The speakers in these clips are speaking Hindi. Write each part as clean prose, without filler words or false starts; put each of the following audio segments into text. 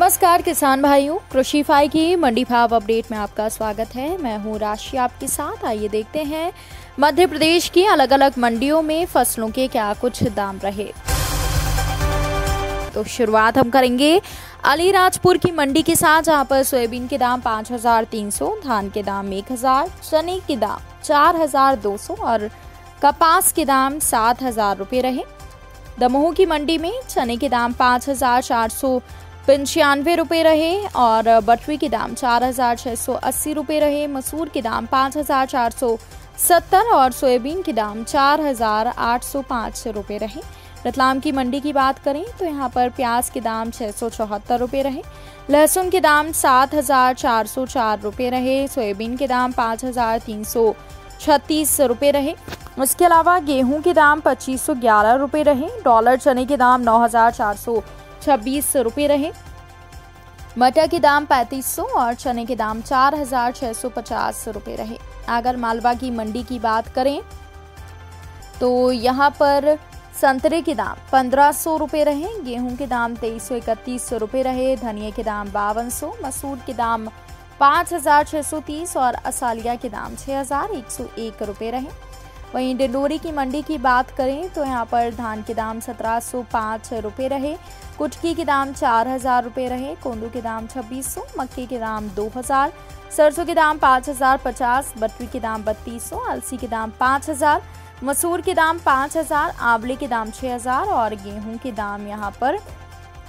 नमस्कार किसान भाइयों, कृषि फाई की मंडी भाव अपडेट में आपका स्वागत है। मैं हूं राशि आपके साथ। आइए देखते हैं मध्य प्रदेश की अलग अलग मंडियों में फसलों के क्या कुछ दाम रहे। तो शुरुआत हम करेंगे अलीराजपुर की मंडी के साथ, जहां पर सोयाबीन के दाम 5,300, धान के दाम 1,000, चने के दाम 4,200 और कपास के दाम 7,000 रुपये रहे। दमोह की मंडी में चने के दाम 5,495 रुपये रहे और बटवी के दाम 4,680 रुपये रहे। मसूर के दाम 5,470 और सोयाबीन के दाम 4,805 रुपये रहे। रतलाम की मंडी की बात करें तो यहाँ पर प्याज के दाम 674 रुपये रहे, लहसुन के दाम 7,404 रुपये रहे, सोयाबीन के दाम 5,336 रुपये रहे। इसके अलावा गेहूं के दाम 2,511 रुपये रहे, डॉलर चने के दाम 9,426 रुपये रहे, मटर के दाम 3,500 और चने के दाम 4,650 रुपये रहे। आगर मालवा की मंडी की बात करें तो यहाँ पर संतरे के दाम 1,500 रुपये रहे, गेहूं के दाम 2,331 रुपये रहे, धनिया के दाम 5,200, मसूर के दाम 5,630 और असालिया के दाम 6,101 रुपये रहे। वहीं डिंडोरी की मंडी की बात करें तो यहाँ पर धान के दाम 1,705 रुपये रहे, कुटकी के दाम 4,000 रुपये रहे, कोंदू के दाम 2,600, मक्के के दाम 2,000, सरसों के दाम 5,050, बटवी के दाम 3,200, अलसी के दाम 5,000, मसूर के दाम 5,000, आंवले के दाम 6,000 और गेहूं के दाम यहाँ पर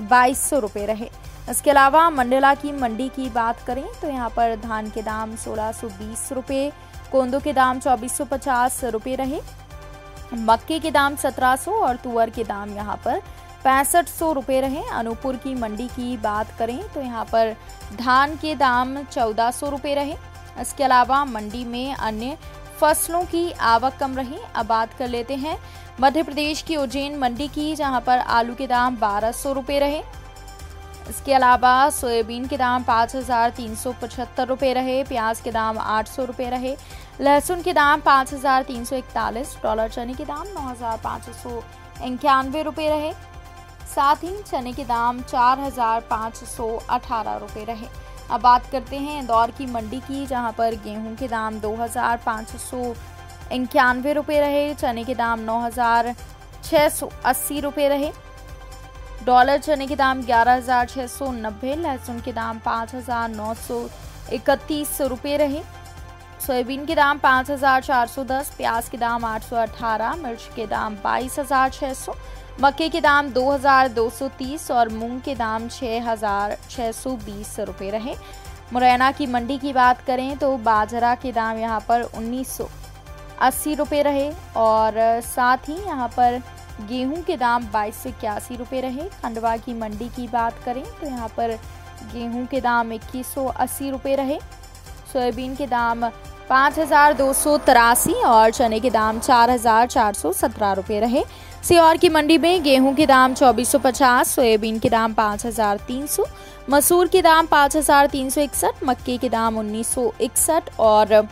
2,200 रुपये रहे। इसके अलावा मंडला की मंडी की बात करें तो यहाँ पर धान के दाम 1,620 रुपये, कोंदो के दाम 2,450 रुपये रहे, मक्के के दाम 1,700 और तुअर के दाम यहाँ पर 6,500 रुपये रहे। अनूपपुर की मंडी की बात करें तो यहाँ पर धान के दाम 1,400 रुपये रहे। इसके अलावा मंडी में अन्य फसलों की आवक कम रही। अब बात कर लेते हैं मध्य प्रदेश की उज्जैन मंडी की, जहाँ पर आलू के दाम 1,200 रुपये रहे। इसके अलावा सोयाबीन के दाम 5,375 रुपये रहे, प्याज के दाम 800 रुपये रहे, लहसुन के दाम 5,341, डॉलर चने के दाम 9,591 रुपये रहे, साथ ही चने के दाम 4,518 रुपये रहे। अब बात करते हैं इंदौर की मंडी की, जहां पर गेहूं के दाम 2,591 रुपये रहे, चने के दाम 9,680 रुपये रहे, डॉलर चने के दाम 11,690, लहसुन के दाम 5,931 रुपये रहे, सोयाबीन के दाम 5,410, प्याज के दाम 818, मिर्च के दाम 22,600, मक्के के दाम 2,230 और मूंग के दाम 6,620 रुपये रहे। मुरैना की मंडी की बात करें तो बाजरा के दाम यहाँ पर 1,980 रुपये रहे और साथ ही यहाँ पर गेहूं के दाम 2,281 रुपये रहे। खंडवा की मंडी की बात करें तो यहाँ पर गेहूं के दाम 2,180 रुपये रहे, सोयाबीन के दाम 5,283 और चने के दाम 4,417 रुपये रहे। सीहोर की मंडी में गेहूं के दाम 2,450, सोयाबीन के दाम 5,300, मसूर के दाम 5,361, मक्के के दाम 1,961 और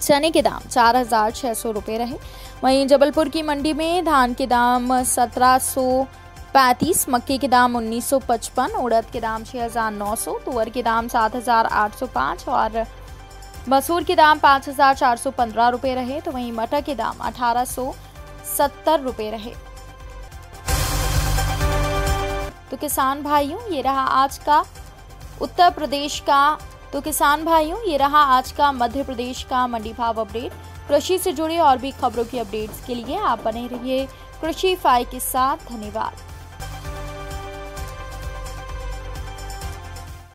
चने के दाम 4,600 रुपये रहे। वहीं जबलपुर की मंडी में धान के दाम 1,735, मक्के के दाम 1,955, उड़द के दाम 6,900, तुअर के दाम 7,805 और मसूर के दाम 5,415 रुपये रहे। तो वहीं मटर के दाम 1,870 रुपये रहे। तो किसान भाइयों, ये रहा आज का मध्य प्रदेश का मंडी भाव अपडेट। कृषि से जुड़े और भी खबरों की अपडेट्स के लिए आप बने रहिए कृषि फाई के साथ। धन्यवाद।